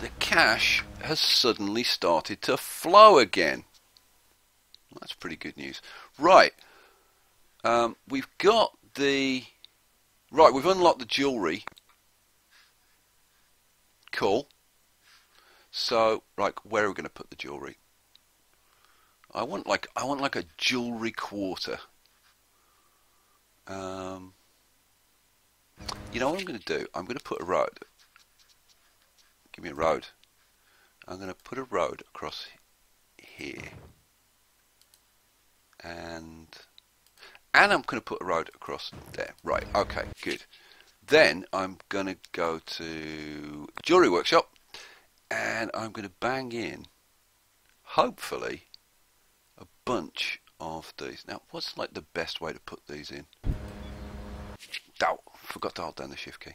the cash has suddenly started to flow again. That's pretty good news. Right, we've got the... Right, we've unlocked the jewellery. Cool. So, right, where are we going to put the jewellery? I want like a jewellery quarter. You know what I'm going to do? I'm going to put a road. Give me a road. I'm going to put a road across here. And I'm going to put a road across there. Right, okay, good. Then I'm going to go to Jewelry Workshop. And I'm going to bang in, hopefully, a bunch of these. Now, what's like the best way to put these in? Oh, forgot to hold down the shift key.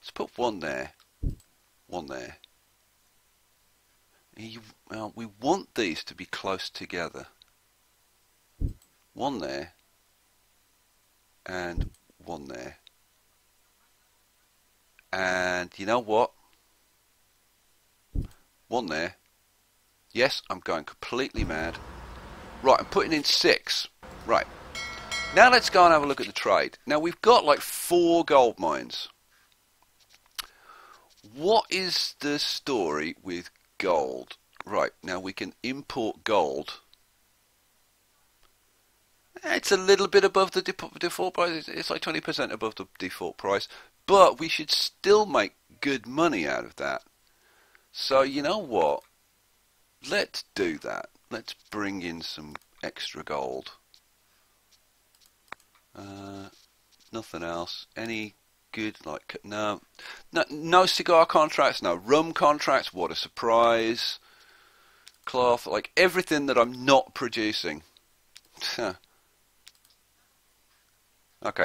Let's put one there. One there. We want these to be close together. One there. And one there. And you know what? One there. Yes, I'm going completely mad. Right, I'm putting in 6. Right. Now let's go and have a look at the trade. Now we've got like 4 gold mines. What is the story with gold? Right, now we can import gold. It's a little bit above the default price. It's like 20% above the default price. But we should still make good money out of that. So you know what? Let's do that. Let's bring in some extra gold. Nothing else. Any good, like, no cigar contracts, no rum contracts, what a surprise, cloth, like everything that I'm not producing. Okay,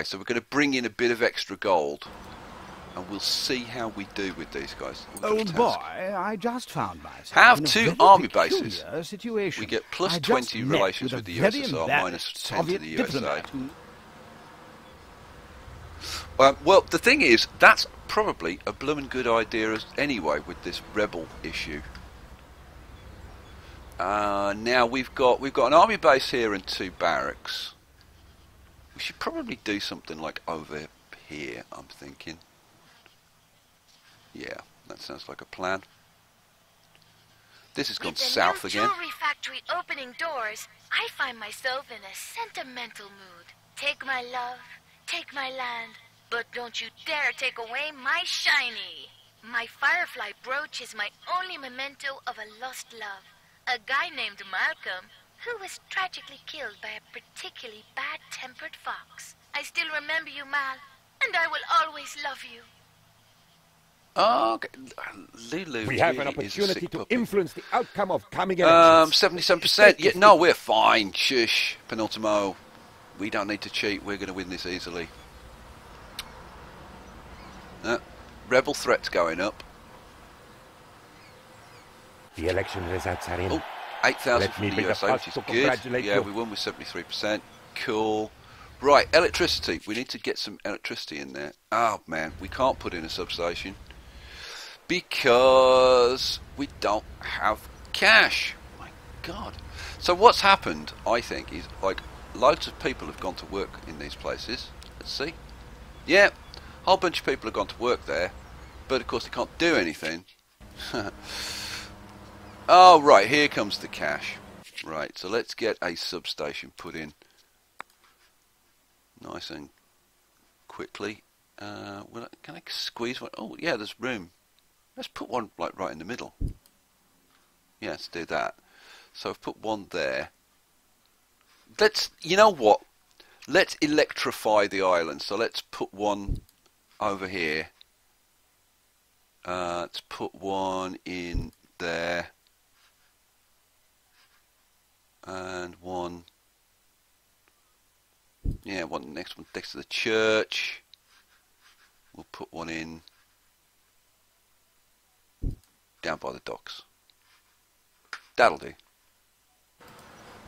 so we're going to bring in a bit of extra gold, and we'll see how we do with these guys. Oh boy, I just found myself have 2 army bases. Situation. We get plus 20 relations with the USSR, minus 10 to the USA. Well, the thing is, that's probably a bloomin' good idea anyway with this rebel issue. Now we've got an army base here and 2 barracks. We should probably do something like over here, I'm thinking. Yeah, that sounds like a plan. This has gone south again. With the new jewelry factory opening doors, I find myself in a sentimental mood. Take my love, take my land, but don't you dare take away my shiny. My firefly brooch is my only memento of a lost love. A guy named Malcolm, who was tragically killed by a particularly bad-tempered fox. I still remember you, Mal, and I will always love you. Okay. Lulu, we have an opportunity to influence the outcome of coming elections. 77%. Yeah, no, we're fine. Shush, penultimo. We don't need to cheat. We're going to win this easily. Rebel threat's going up. The election results are in. Oh, 8,000 from the USA, which is good. Yeah, we won with 73%. Cool. Right, electricity. We need to get some electricity in there. Oh man, we can't put in a substation. Because we don't have cash. My God. So what's happened, I think, is like loads of people have gone to work in these places. Let's see. Yeah, a whole bunch of people have gone to work there, but of course they can't do anything. Oh right, here comes the cash. Right, so let's get a substation put in. Nice and quickly. Can I squeeze one? Oh yeah, there's room. Let's put one like right in the middle. Yeah, let's do that. So I've put one there. You know what? Let's electrify the island. So let's put one over here. Let's put one in there. And one. Yeah, one next one next to the church. We'll put one in down by the docks. That'll do.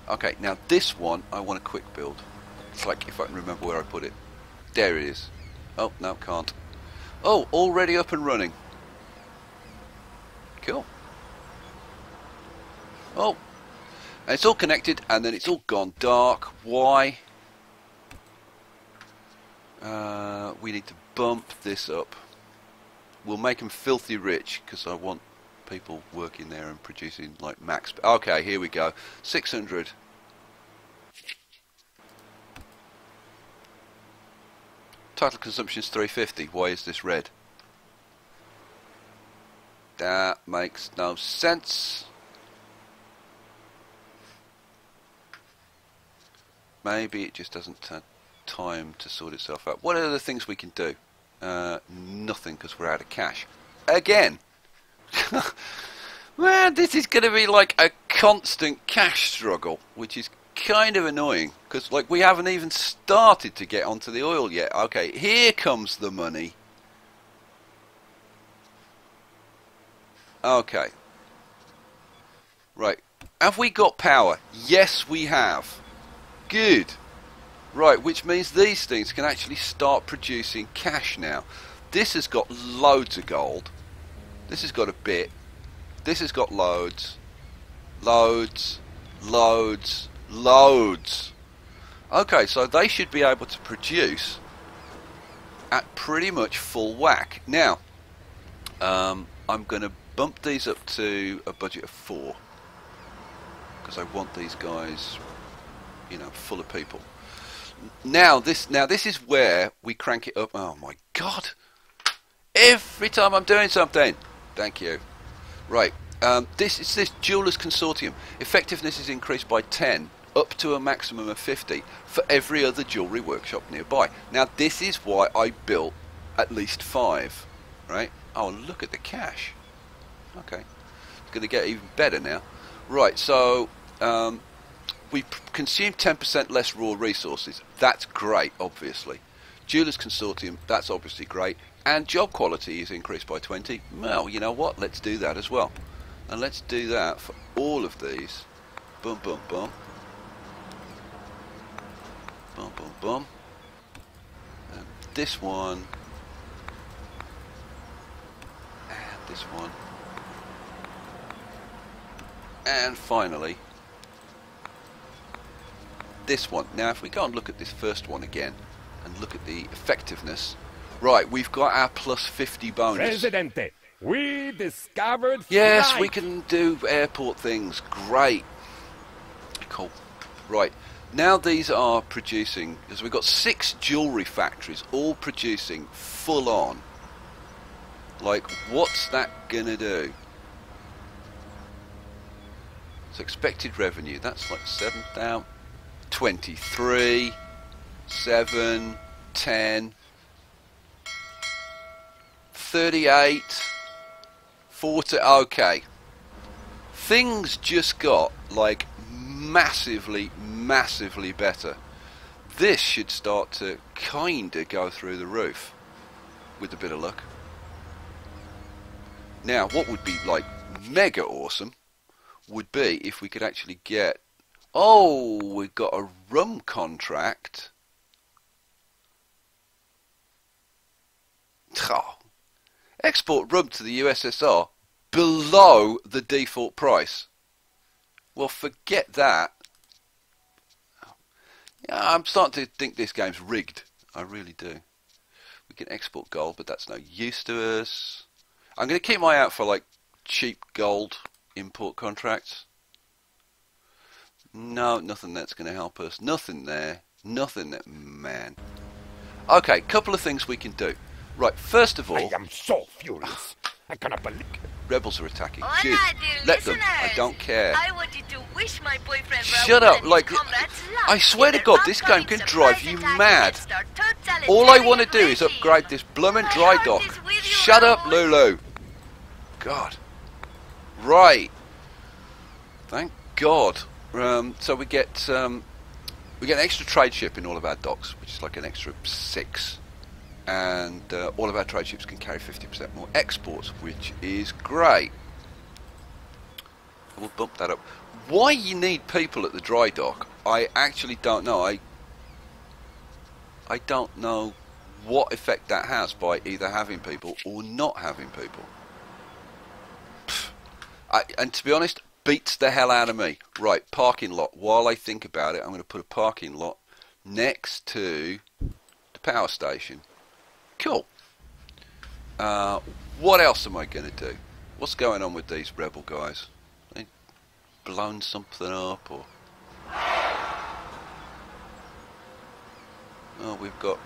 Okay, now this one I want a quick build. It's like if I can remember where I put it. There it is. Oh, no, can't. Oh, already up and running. Cool. Oh, and it's all connected and then it's all gone dark. Why? We need to bump this up. We'll make them filthy rich because I want people working there and producing like max. Okay, here we go. 600. Total consumption is 350. Why is this red? That makes no sense. Maybe it just doesn't have time to sort itself out. What are the things we can do? Nothing, because we're out of cash. Again! Well, this is going to be like a constant cash struggle, which is kind of annoying, because like we haven't even started to get onto the oil yet. Okay, here comes the money. Okay. Right. Have we got power? Yes, we have. Good. Right, which means these things can actually start producing cash now. This has got loads of gold. This has got a bit. This has got loads. Loads. Loads. Loads. Okay, so they should be able to produce at pretty much full whack. Now, I'm going to bump these up to a budget of 4. Because I want these guys, you know, full of people. Now this is where we crank it up. Oh my god! Every time I'm doing something. Thank you. Right. This jewelers consortium. Effectiveness is increased by 10, up to a maximum of 50 for every other jewelry workshop nearby. Now this is why I built at least 5. Right. Oh, look at the cash. Okay. It's going to get even better now. Right. So. We consume 10% less raw resources. That's great, obviously. Jewelers Consortium, that's obviously great. And job quality is increased by 20. Well, you know what? Let's do that as well. And let's do that for all of these. Boom, boom, boom. Boom, boom, boom. And this one. And this one. And finally, this one. Now if we go and look at this first one again and look at the effectiveness, right, we've got our plus 50 bonus. Presidente, we discovered yes, flight. We can do airport things. Great. Cool. Right. Now these are producing, because we've got 6 jewelry factories all producing full on. Like, what's that gonna do? It's expected revenue. That's like 7,000. 23, 7, 10, 38, 40, okay. Things just got, like, massively, massively better. This should start to kinda go through the roof, with a bit of luck. Now, what would be, like, mega awesome, would be if we could actually get... Oh, we've got a rum contract. Oh. Export rum to the USSR below the default price. Well, forget that. Yeah, I'm starting to think this game's rigged. I really do. We can export gold, but that's no use to us. I'm going to keep my eye out for, like, cheap gold import contracts. No, nothing that's going to help us. Nothing there. Nothing that... Man. Okay, couple of things we can do. Right, first of all... I am so furious. I cannot believe... Rebels are attacking. Hola, dear let them. I don't care. I wanted to wish my boyfriend... Shut up. Like, I swear to God, this game can drive you mad. All I want to do is upgrade this bloomin' dry dock. Shut up, Lulu. God. Right. Thank God. So we get an extra trade ship in all of our docks, which is like an extra 6, and all of our trade ships can carry 50% more exports, which is great. We'll bump that up. Why you need people at the dry dock, I actually don't know. I don't know what effect that has by either having people or not having people. Pfft. And to be honest, beats the hell out of me. Right, parking lot. While I think about it, I'm going to put a parking lot next to the power station. Cool. What else am I going to do? What's going on with these rebel guys? They blown something up, or... Oh, we've got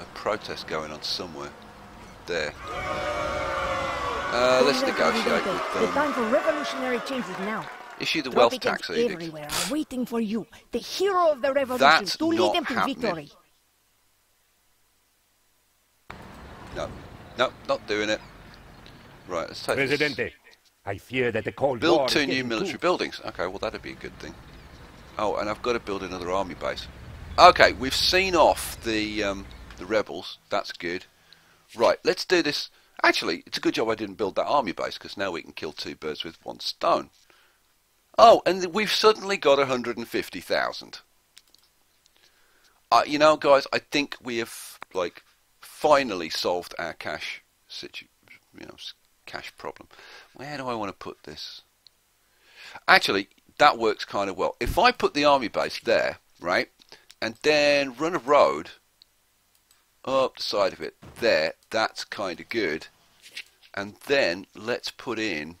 a protest going on somewhere. There. Let's negotiate with them. The time for revolutionary changes now. Issue the wealth tax edict. Everywhere are waiting for you, the hero of the revolution, that's to lead them to victory. No, no, not doing it. Right, let's take Presidente, this. I fear that the Cold War is getting too. Build 2 new military buildings. Okay, well that'd be a good thing. Oh, and I've got to build another army base. Okay, we've seen off the rebels. That's good. Right, let's do this. Actually, it's a good job I didn't build that army base, because now we can kill two birds with one stone. Oh, and we've suddenly got 150,000. You know, guys, I think we have, like, finally solved our cash cash problem. Where do I want to put this? Actually, that works kind of well. If I put the army base there, right, and then run a road up the side of it there, that's kind of good. And then let's put in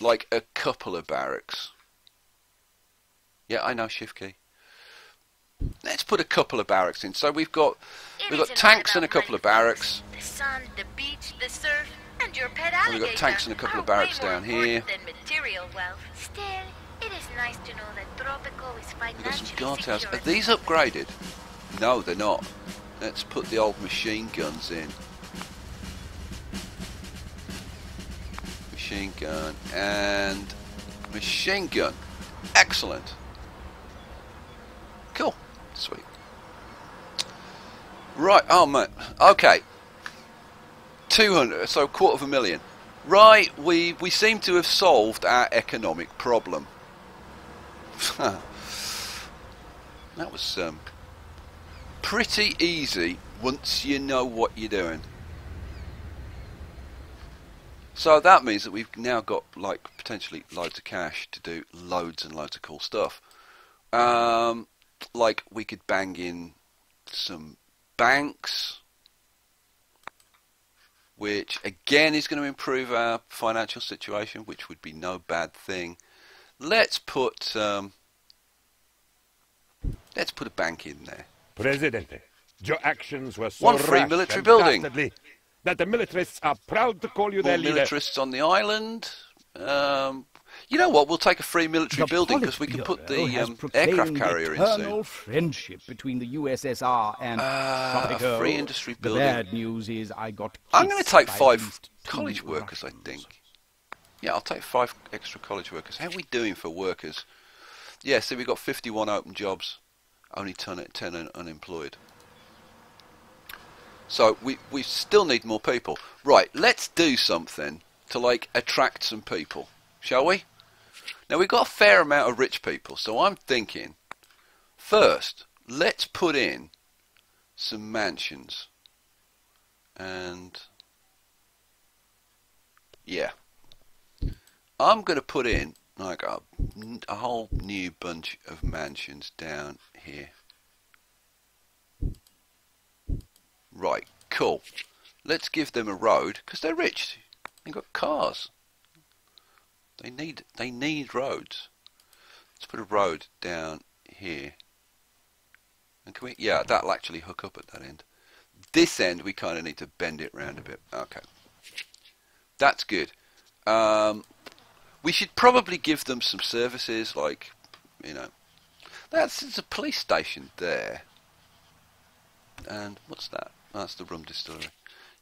like a couple of barracks. Yeah, I know, shift key. Let's put a couple of barracks in. So we've got tanks and a couple of barracks. The sun, the beach, the surf, and your pet alligator. We've got tanks and a couple of barracks down here. Still, it is nice to know that Tropico is financially guardhouse. Are these upgraded? No, they're not. Let's put the old machine guns in. Machine gun and machine gun. Excellent. Cool. Sweet. Right. Oh, man. Okay. 200. So 250,000. Right. We seem to have solved our economic problem. That was pretty easy once you know what you're doing. So that means that we've now got, like, potentially loads of cash to do loads and loads of cool stuff. Like, we could bang in some banks, which again is going to improve our financial situation, which would be no bad thing. Let's put a bank in there. Presidente, your actions were so rash that the militarists are proud to call you their leader. Militarists on the island. You know what? We'll take a free military building because we can put the aircraft carrier in soon. Friendship between the USSR and Tropico. Free industry building. Bad news is I got. I'm going to take 5 college workers, I think. Yeah, I'll take 5 extra college workers. How are we doing for workers? Yeah, so we've got 51 open jobs, only 10 unemployed. So we still need more people. Right, let's do something to, like, attract some people, shall we? Now, we've got a fair amount of rich people, so I'm thinking, first, let's put in some mansions. And, yeah. I'm going to put in, like, a whole new bunch of mansions down here. Right, cool. Let's give them a road, because they're rich. They've got cars. They need roads. Let's put a road down here. And can we, yeah, that'll actually hook up at that end. This end, we kind of need to bend it round a bit. Okay. That's good. We should probably give them some services, like, you know, there's a police station there. And what's that? That's the rum distillery.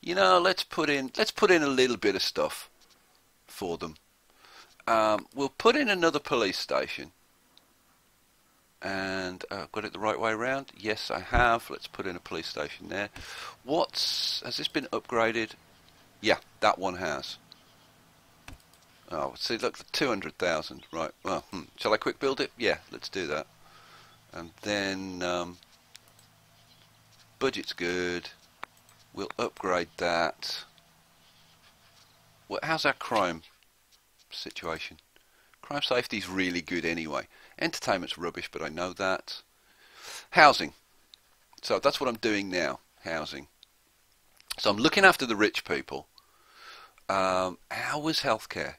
You know, let's put in a little bit of stuff for them. We'll put in another police station. And got it the right way around? Yes, I have. Let's put in a police station there. Has this been upgraded? Yeah, that one has. Oh, see, look, 200,000, right, well, shall I quick build it? Yeah, let's do that. And then, budget's good, We'll upgrade that. Well, how's our crime situation? Crime safety is really good anyway. Entertainment's rubbish, but I know that. Housing. So that's what I'm doing now. Housing. So I'm looking after the rich people. How was healthcare?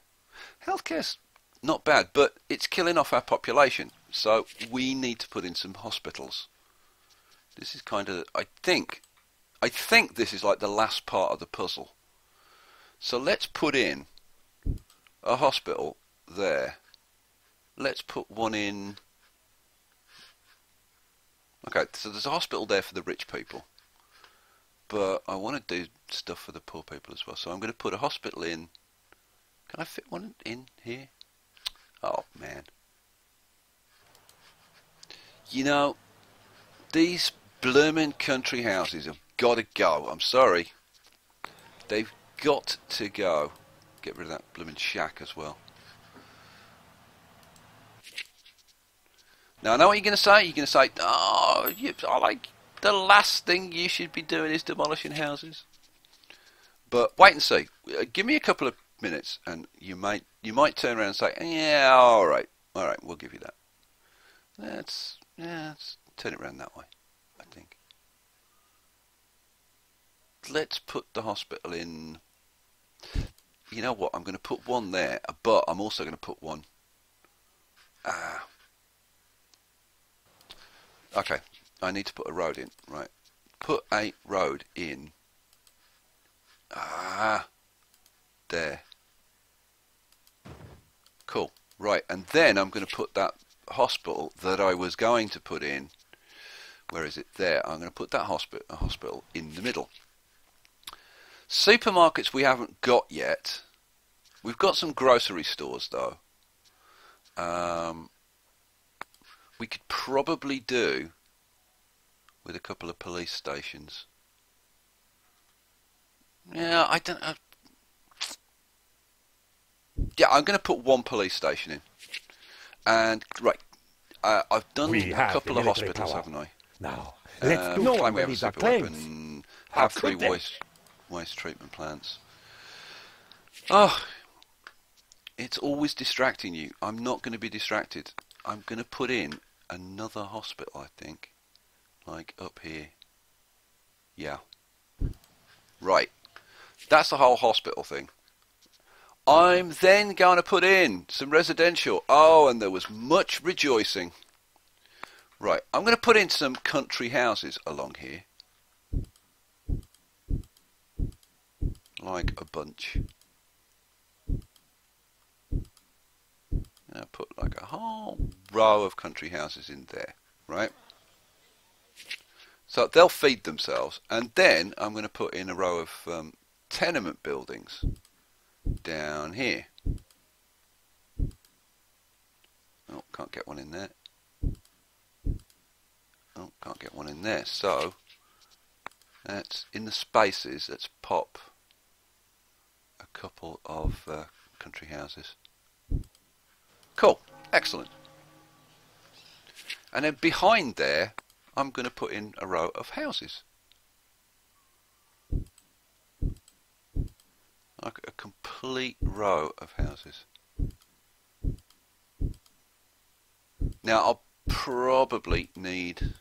Healthcare's not bad, but it's killing off our population. So we need to put in some hospitals. This is kind of, I think this is like the last part of the puzzle. So let's put in a hospital there. Let's put one in. Okay, so there's a hospital there for the rich people, but I want to do stuff for the poor people as well. So I'm going to put a hospital in. Can I fit one in here? Oh man, you know, these bloomin' country houses have got to go. I'm sorry, they've got to go. Get rid of that bloomin' shack as well. Now I know what you're going to say. You're going to say, "Oh, I like the last thing you should be doing is demolishing houses." But wait and see. Give me a couple of minutes, and you might turn around and say, "Yeah, all right, we'll give you that." Let's turn it around that way. I think. Let's put the hospital in. You know what? I'm going to put one there, but I'm also going to put one. Okay, I need to put a road in, right. Put a road in. There. Cool, right, and then I'm going to put that hospital that I was going to put in. Where is it? There. I'm going to put that hospital in the middle. Supermarkets we haven't got yet. We've got some grocery stores, though. We could probably do with a couple of police stations. Yeah, I don't. Yeah, I'm going to put one police station in. And right, I've done a couple of hospitals, haven't I? Now, let's do claim we have a super weapon. Have free waste treatment plants. Oh, it's always distracting you. I'm not going to be distracted. I'm going to put in another hospital, I think, like up here. Yeah, right, that's the whole hospital thing. I'm then going to put in some residential. Oh, and there was much rejoicing. Right, I'm going to put in some country houses along here, like a bunch. And I put like a whole row of country houses in there, right? So they'll feed themselves. And then I'm going to put in a row of tenement buildings down here. Oh, can't get one in there. Oh, can't get one in there. So that's in the spaces. Let's pop a couple of country houses. Cool, excellent. And then behind there, I'm going to put in a row of houses. Like a complete row of houses. Now, I'll probably need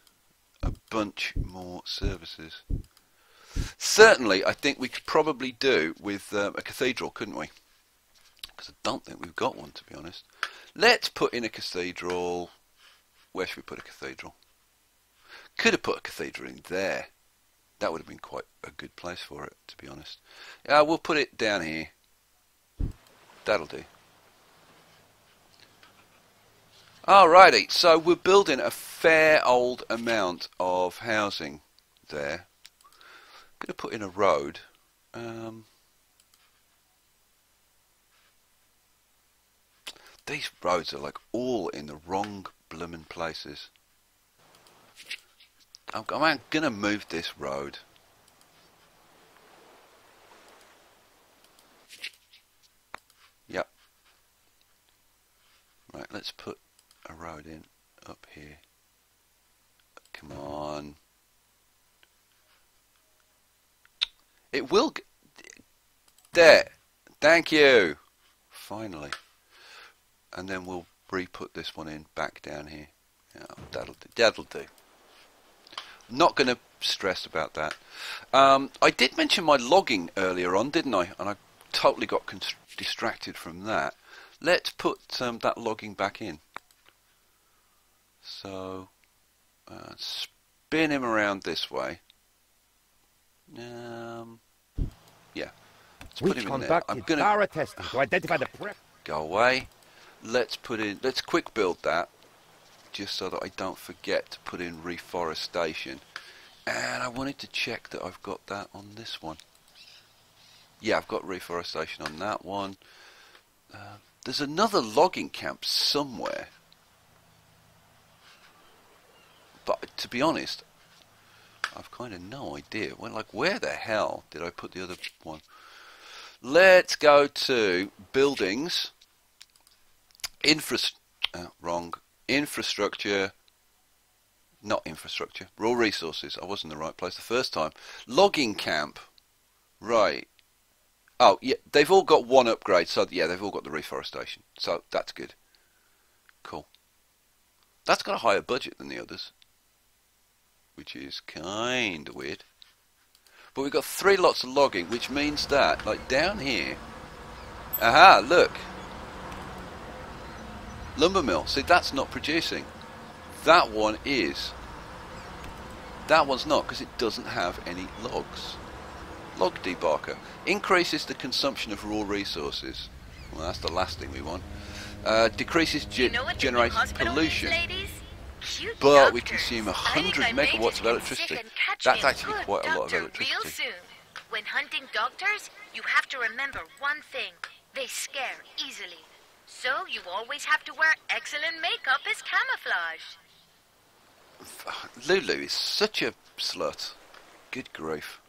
a bunch more services. Certainly, I think we could probably do with a cathedral, couldn't we? Because I don't think we've got one, to be honest. Let's put in a cathedral. Where should we put a cathedral? Could have put a cathedral in there. That would have been quite a good place for it, to be honest. We'll put it down here. That'll do. Alrighty, so we're building a fair old amount of housing there. I'm going to put in a road. These roads are like all in the wrong bloomin' places. I'm going to move this road. Yep. Right, let's put a road in up here. Come on. It will... There. Thank you. Finally. And then we'll re-put this one in back down here. Yeah, that'll do. That'll do. I'm not going to stress about that. I did mention my logging earlier on, didn't I? And I totally got distracted from that. Let's put that logging back in. So, spin him around this way. Yeah. Let's put him in there. I'm going to identify the prep. Go away. Let's put in. Let's quick build that, just so that I don't forget to put in reforestation. And I wanted to check that I've got that on this one. Yeah, I've got reforestation on that one. There's another logging camp somewhere. But to be honest, I've kind of no idea. Well, like, where the hell did I put the other one? Let's go to buildings, infrastructure, not infrastructure, raw resources. I wasn't in the right place the first time. Logging camp, right. Oh, yeah, they've all got one upgrade, so yeah, they've all got the reforestation, so that's good. Cool. That's got a higher budget than the others, which is kind of weird. But we've got 3 lots of logging, which means that, like, down here... Aha, look! Lumber mill. See, that's not producing. That one is. That one's not, because it doesn't have any logs. Log debarker. Increases the consumption of raw resources. Well, that's the last thing we want. Decreases generated pollution. But we consume 100 megawatts of electricity. That's actually quite a lot of electricity. Soon. When hunting doctors, you have to remember one thing. They scare easily. So you always have to wear excellent makeup as camouflage. Lulu is such a slut. Good grief.